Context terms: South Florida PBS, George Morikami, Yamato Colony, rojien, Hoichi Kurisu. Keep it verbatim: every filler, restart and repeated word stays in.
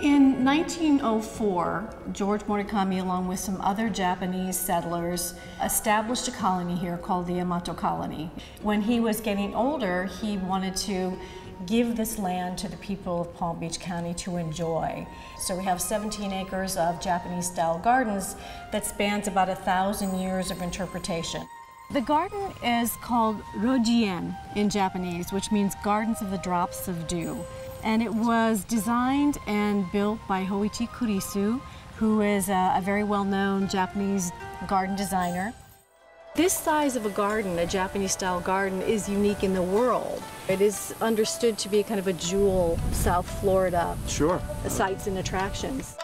In nineteen oh four, George Morikami, along with some other Japanese settlers, established a colony here called the Yamato Colony. When he was getting older, he wanted to give this land to the people of Palm Beach County to enjoy. So we have seventeen acres of Japanese-style gardens that spans about a thousand years of interpretation. The garden is called rojien in Japanese, which means gardens of the drops of dew. And it was designed and built by Hoichi Kurisu, who is a, a very well-known Japanese garden designer. This size of a garden, a Japanese-style garden, is unique in the world. It is understood to be kind of a jewel, South Florida. Sure. Sights and attractions.